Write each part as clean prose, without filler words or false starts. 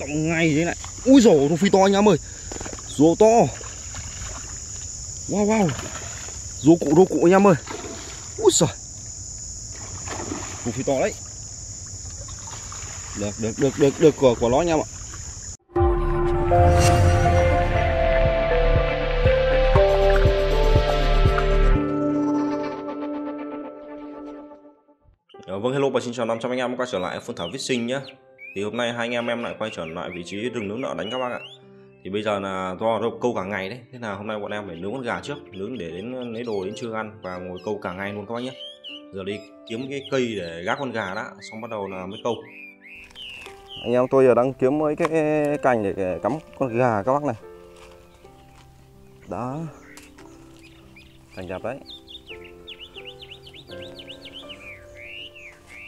Động ngay thế này. Úi dồi, nó phi to anh em ơi. Rô to. Wow wow. Rô cụ anh em ơi. Úi giời. Nó phi to đấy. Được của nó anh em ạ. Vâng, hello và xin chào 500 anh em quay trở lại Phương Thảo Fishing nhé. Thì hôm nay hai anh em lại quay trở lại vị trí rừng nướng nợ đánh các bác ạ. Thì bây giờ là do câu cả ngày đấy, thế là hôm nay bọn em phải nướng con gà trước, nướng để đến lấy đồ đến trưa ăn và ngồi câu cả ngày luôn các bác nhé. Giờ đi kiếm cái cây để gác con gà đã, xong bắt đầu là mới câu. Anh em tôi giờ đang kiếm mấy cái cành để cắm con gà các bác này. Đó, cành đẹp đấy.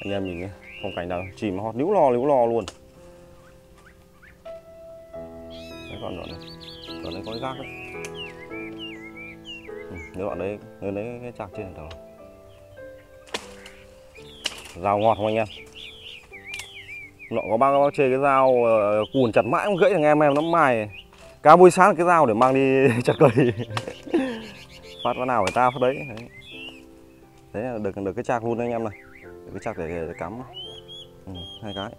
Anh em nhìn nhé, phong cảnh nào chìm hót níu lo luôn. Đấy, còn đấy có cái gác đấy. Nếu bạn đấy, nên lấy cái chạc trên này đó. Dao ngọt không anh em? Nọ có bác chê cái dao cùn chặt mãi không gãy thằng em nó mài. Cá buổi sáng là cái dao để mang đi chặt cây. Phát nó nào phải ta phát đấy. Đấy là được cái chạc luôn anh em này. Cái chạc để cắm hai cái.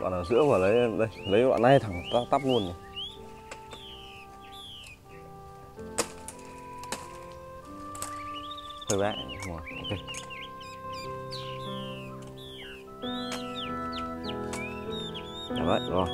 Đoạn ở giữa vào lấy đây, lấy đoạn này thẳng tắp luôn này. Hơi bé, ok. Đấy, rồi. Đây, anh em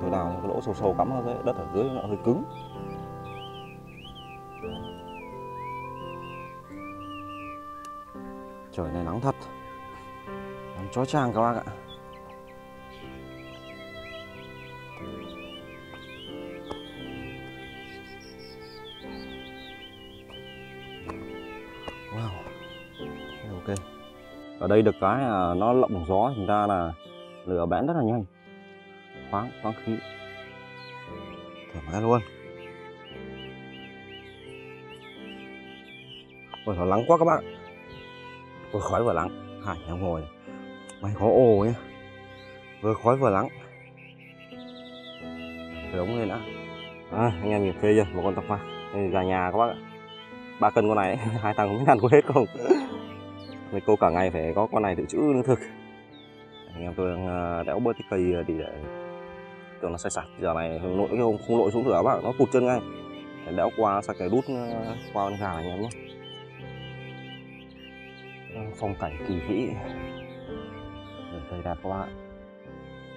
tôi đào những cái lỗ sâu cắm vào đấy, đất ở dưới nó hơi cứng. Trời này nắng thật, nắng chói chang các bác ạ. Wow, ok. Ở đây được cái là nó lộng gió, chúng ta là lửa bén rất là nhanh, khoáng khí, thoải mái luôn. Ôi, nó nắng quá các bác. Vừa khói vừa nắng, hai nhau ngồi mày có ồ nhá. Vừa khói vừa nắng. Đống lên đã. À, anh em nhìn phê chưa? Một con tập pha gà nhà các bác ạ. 3 cân con này, 2 thằng không biết ăn có hết không. Mấy cô cả ngày phải có con này tự trữ lương thực. Anh em tôi đang đẽo bớt cái cây thì để tưởng nó sai sạch. Giờ này lội cái không lội xuống nữa bác, nó cụt chân ngay. Đẽo qua sạch cái đút qua con gà này anh em nhé. Phong cảnh kỳ vĩ, cây đẹp các bạn.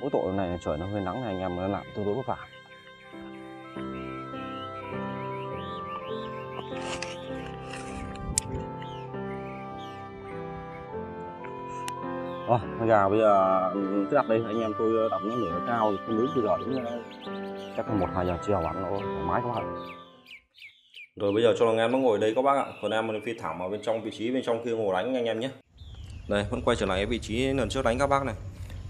Mỗi tội này trời nó hơi nắng này anh em nó làm tương đối vất vả. Rồi gà bây giờ cứ đặt đây anh em tôi đặt nó nửa cao thì không nướng từ giờ đến chắc là 1-2 giờ chiều ăn nó thoải mái các bạn. Rồi bây giờ cho lòng em nó ngồi đây các bác ạ, còn em mình phi thẳng vào bên trong vị trí bên trong kia ngồi đánh anh em nhé. Đây vẫn quay trở lại cái vị trí lần trước đánh các bác này.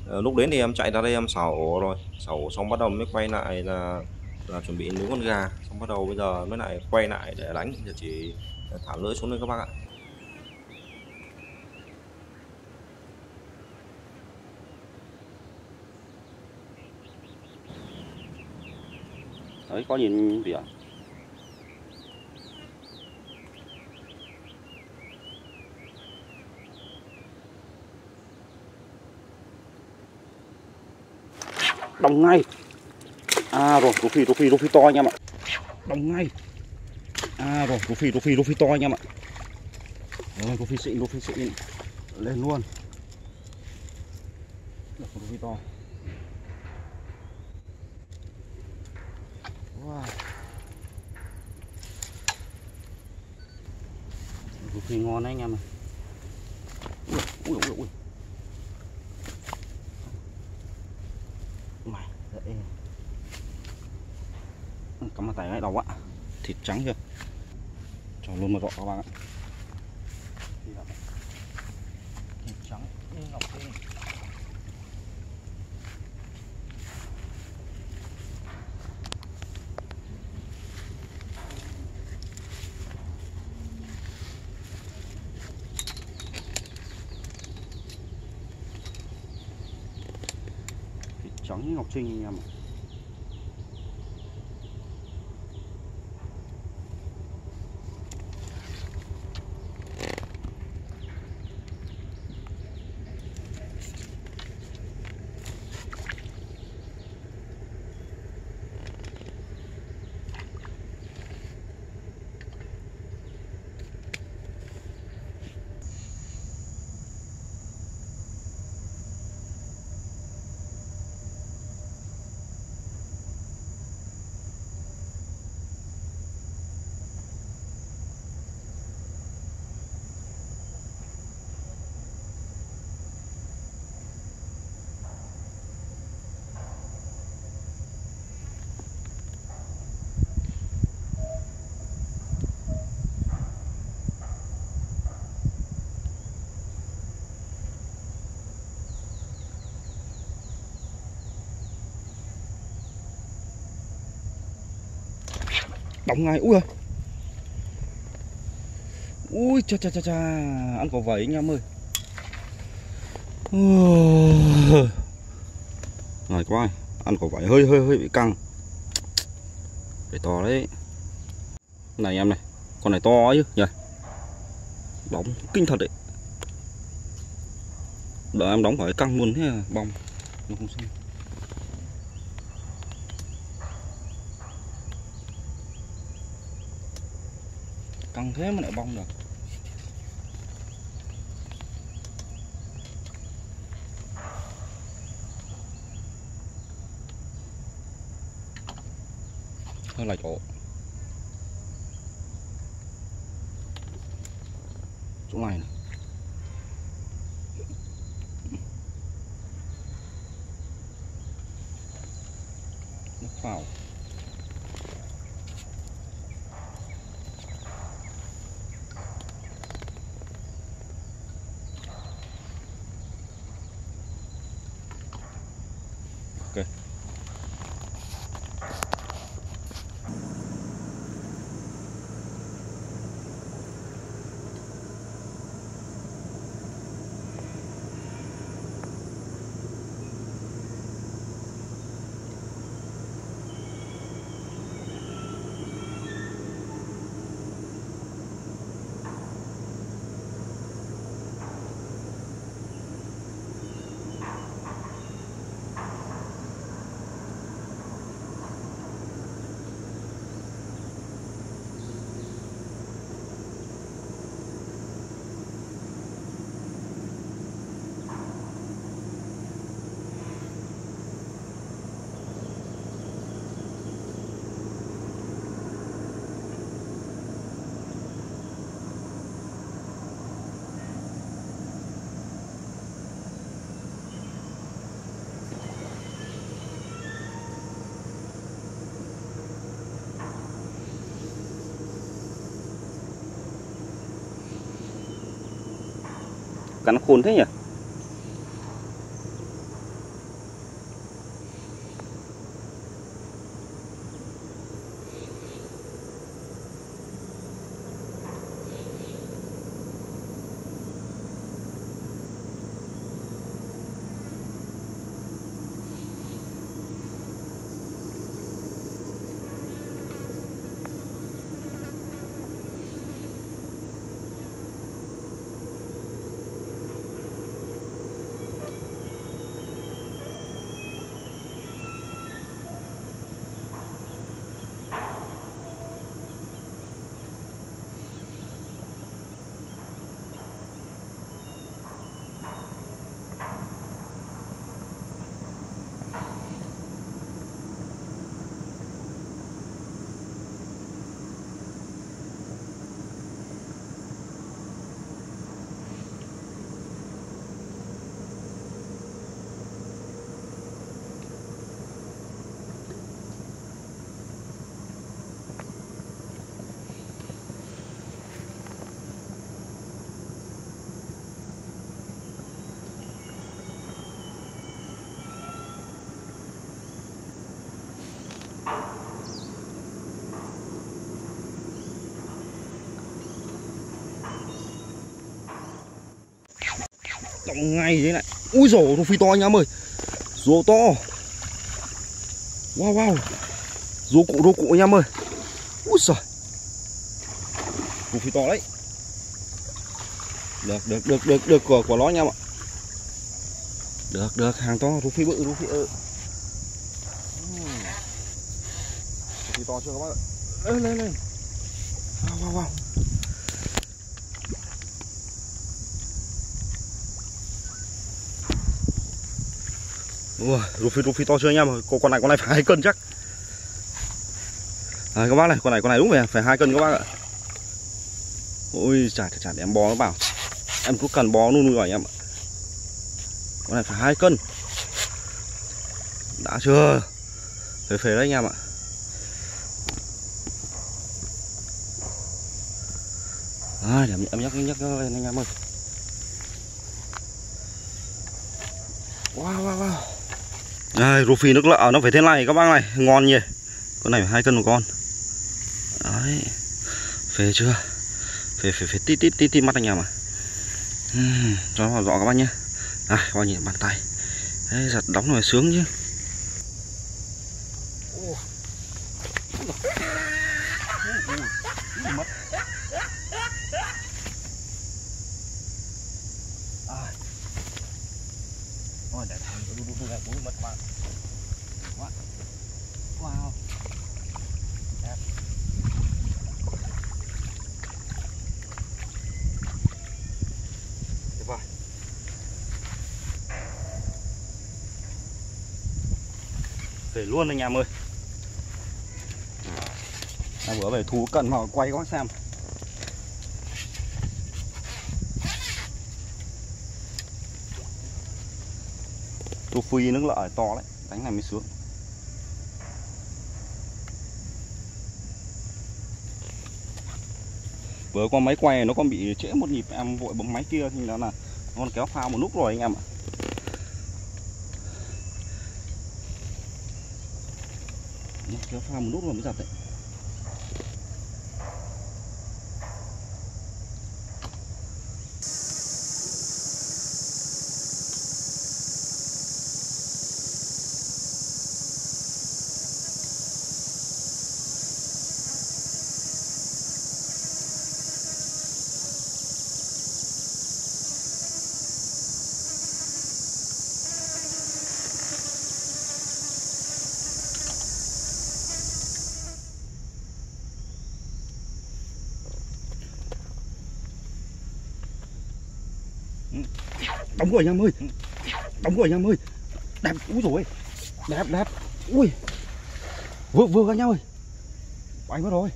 Lúc đến thì em chạy ra đây em xào ổ rồi, xào ổ xong bắt đầu mới quay lại là chuẩn bị nướng con gà, xong bắt đầu bây giờ mới lại quay lại để đánh, giờ chỉ thả lưỡi xuống đây các bác ạ. Đấy có nhìn gì ạ? Đồng ngay. À rồi, rô phi to anh em ạ. Đồng ngay. À rồi, rô phi to anh em ạ. Rồi, rô phi xịn. Lên luôn. Được rô phi to. Wow. thì ngon đấy anh em này. Ui. Mày dậy. Cắm vào tay cái đầu ạ. Thịt trắng chưa? Cho luôn một rọ các bạn ạ. Thịt trắng như ngọc tinh. Trắng ngọc trinh anh em ạ. Đóng ngay. Ui ơi. Ui cha. Ăn có vẩy anh em ơi. Này quá. Ăn có vẩy hơi bị căng. Để to đấy. Này em này. Con này to chứ nhỉ. Đóng kinh thật đấy. Đợi em đóng phải căng luôn thế à. Bong nó không xong. Căng thế mà lại bong được. Hơi lạch ổ. Chỗ này này. Nó phào. Cắn khôn thế nhỉ. Cộng ngay thế này. Úi dồi, nó phi to anh em ơi. Rô to. Wow wow. Rô cụ anh em ơi. Úi giời. Rô phi to đấy. Được của nó anh em ạ. Được, hàng to, rô phi bự, rô phi ơ. Rô phi to chưa các bác ạ. Lên. Wow. Rô phi to chưa anh em? Con này phải 2 cân chắc. À, các bác này, con này đúng rồi, phải 2 cân các bác ạ. Ôi chả để em bó nó bảo. Em cứ cần bó luôn rồi anh em ạ. Con này phải 2 cân. Đã chưa? Phê đấy anh em ạ. À, để em nhắc lên anh em ơi. Wow. Đây, rô phi nước lợ nó phải thế này các bác này, ngon nhỉ. Con này phải 2 cân một con. Đấy. Phê chưa? Phê tít mắt anh em ạ. Cho nó vào rõ các bác nhé. À, coi nhìn bàn tay. Đấy, giật đóng rồi sướng chứ. Về luôn anh em ơi. Bữa về thú cận vào quay các bác xem. Rô phi nước lợ to đấy, đánh này mới sướng. Vừa qua máy quay nó còn bị trễ một nhịp, em vội bấm máy kia thì là nó kéo phao một lúc rồi anh em ạ. Kéo phao một lúc rồi mới giặt đấy. Đóng rồi anh em ơi. Đẹp. Úi dồi. Đẹp. Ui. Vừa anh em ơi. Quay mất rồi.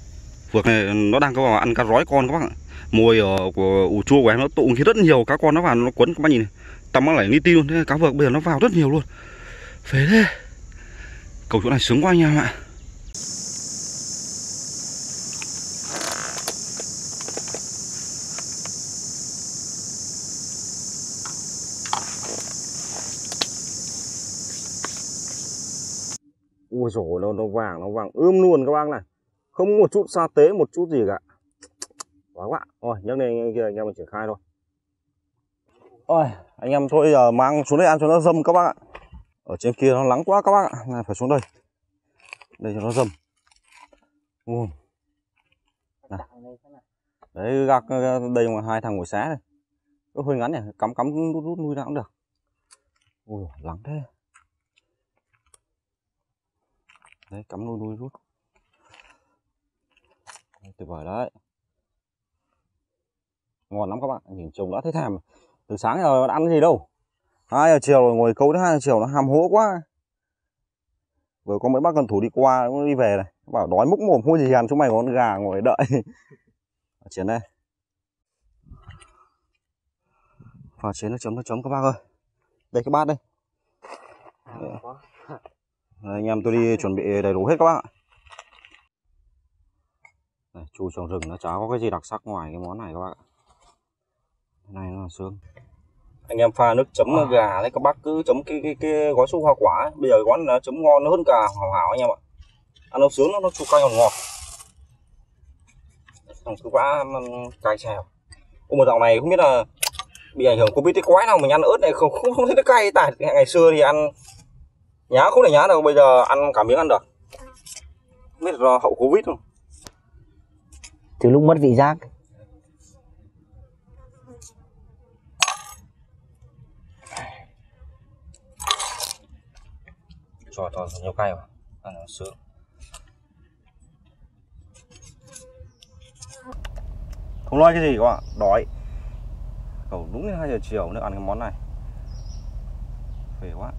Vượt này nó đang có vào ăn cá rói con các bác ạ. Mồi của ủ chua của em nó tụ khí rất nhiều, cá con nó vào nó quấn các bác nhìn này. Tầm nó lại li ti luôn. Thế cá vượt bây giờ nó vào rất nhiều luôn. Phế thế. Cầu chỗ này sướng quá anh em ạ. Ôi dồi, nó vàng luôn các bác này. Không một chút sa tế, một chút gì cả. Quá. Rồi, nhắc lên kia anh em mình triển khai thôi. Ôi, anh em thôi giờ mang xuống đây ăn cho nó dâm các bác ạ. Ở trên kia nó lắng quá các bác ạ, phải xuống đây. Đây cho nó dâm. Đấy, gạc đây mà 2 thằng ngồi xé đây. Cứ hơi ngắn này, cắm rút nuôi ra cũng được. Ôi, lắng thế. Đấy, cắm nuôi rút. Tuyệt vời đấy. Ngon lắm các bạn, nhìn trông đã thấy thèm. Từ sáng giờ ăn gì đâu. 2 giờ chiều rồi ngồi câu đến 2 giờ chiều nó hàm hố quá. Vừa có mấy bác cần thủ đi qua cũng đi về này. Bảo đói múc mồm hôi gì hàn chúng mày có con gà ngồi đợi. Ở trên đây. Vào chế nước chấm các bác ơi. Đây các bác đây. Đấy, anh em tôi đi chuẩn bị đầy đủ hết các bác ạ. Đấy, chui trong rừng nó chả có cái gì đặc sắc ngoài cái món này các bác ạ. Cái này nó là sướng. Anh em pha nước chấm gà đấy các bác cứ chấm cái gói súp hoa quả. Bây giờ gói nó chấm ngon hơn cả hảo anh em ạ. Ăn nó sướng, nó chua cay ngọt. Cứ quá cay xèo. Ôi, một dạo này không biết là bị ảnh hưởng Covid cái quái nào mình ăn ớt này không thấy nó cay. Tại ngày xưa thì ăn nhá không thể nhá đâu, bây giờ ăn cả miếng ăn được. Không biết do hậu Covid không? Từ lúc mất vị giác. Trời toàn nhiều cay mà ăn nó sướng. Không nói cái gì các bạn, đói. Cậu đúng đến 2 giờ chiều nữa ăn cái món này. Phê quá.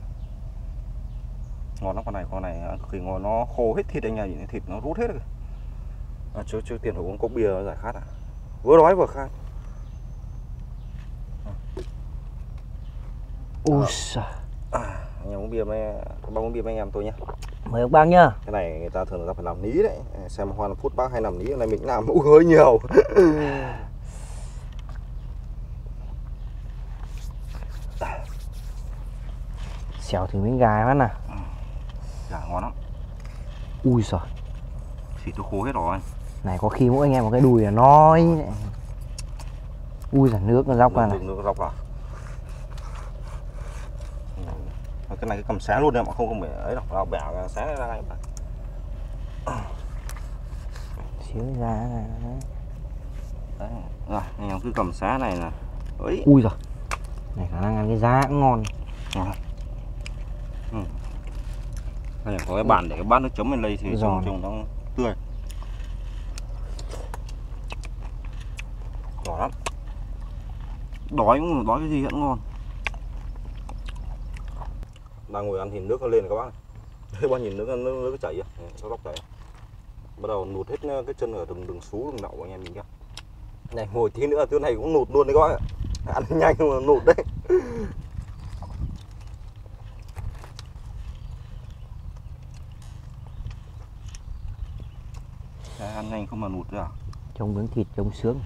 Ngon lắm con này ăn cực kỳ ngon, nó khô hết thịt anh nhà, những thịt nó rút hết rồi. À, chứ tiền phải uống cốc bia giải khát à. Vừa đói vừa khát. Ui giời. Anh uống bia mấy bác, uống bia mấy anh em tôi nhá. Mời các bác nhá. Cái này người ta thường là phải làm ní đấy. Xem Hoan Phút bác hay làm ní, này mình làm uống hơi nhiều. Xèo thử miếng gà bác nè. Gà ngon lắm. Ui giời. Thì tôi khô hết rồi. Này có khi mỗi anh em một cái đùi là nói. Ui giời nước nó dốc ra này. Nước nó dốc ra. Cái này cái cầm sáng luôn em ạ, không phải ấy đâu, vào bẻ sáng ra ngay mà. Xíu ra này. Đấy. Rồi, em cứ cầm sáng này là. Ui giời. Này khả năng ăn cái giá cũng ngon. Này có cái bàn để cái bát nước chấm lên đây thì trông nó tươi. Đỏ lắm. Đói cũng đói cái gì cũng ngon. Đang ngồi ăn thì nước nó lên các bác này. Các bác nhìn nước nó chảy kìa, nó lóc chảy. Bắt đầu nụt hết cái chân ở đường xú, đường đậu anh em mình kìa. Này ngồi tí nữa thứ này cũng nụt luôn đấy các bác ạ. Ăn nhanh mà nụt đấy. Ăn nhanh không mà nụt ra. Trông miếng thịt trông sướng.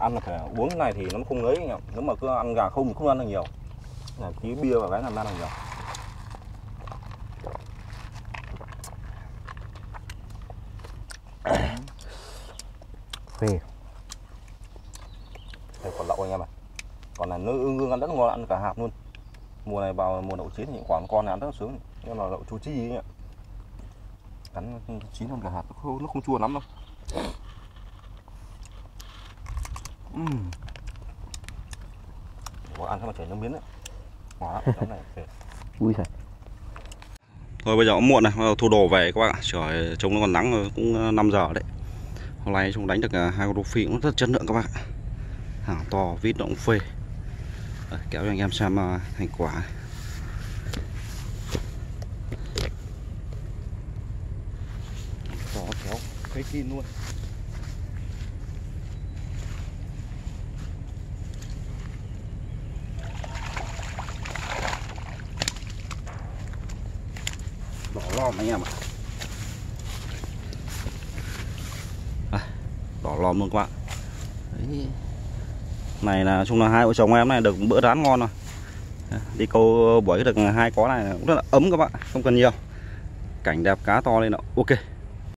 Ăn là phải uống cái này thì nó không ngấy anh ạ. Nếu mà cứ ăn gà không ăn được nhiều. Là tí bia và cái làm ăn được nhiều. Phê. Đây còn lậu anh em ạ. Còn là nước ương ăn rất ngon, ăn cả hạt luôn. Mùa này vào mùa đậu chín thì khoảng con này ăn rất là sướng. Nhưng là đậu chú chi ấy ạ. Cắn chín ăn cả hạt nó không chua lắm đâu. Ăn xong mà chảy nước miếng đấy. Ngon lắm, này phê. Ui giời. Thôi bây giờ cũng muộn này, thu đồ về các bác ạ. Trời trông nó còn nắng cũng 5 giờ đấy. Hôm nay chúng đánh được hai con rô phi cũng rất chất lượng các bác ạ. Hàng to, vít nó cũng phê. Đấy, kéo cho anh em xem thành quả. Đó kéo cái kim luôn. Đỏ lòm anh em ạ. Đỏ lòm luôn các bạn. Đấy. Này là chung là hai vợ chồng em này được bữa rán ngon rồi. Đi câu buổi được hai có này cũng rất là ấm các bạn, không cần nhiều. Cảnh đẹp cá to lên ạ. Ok.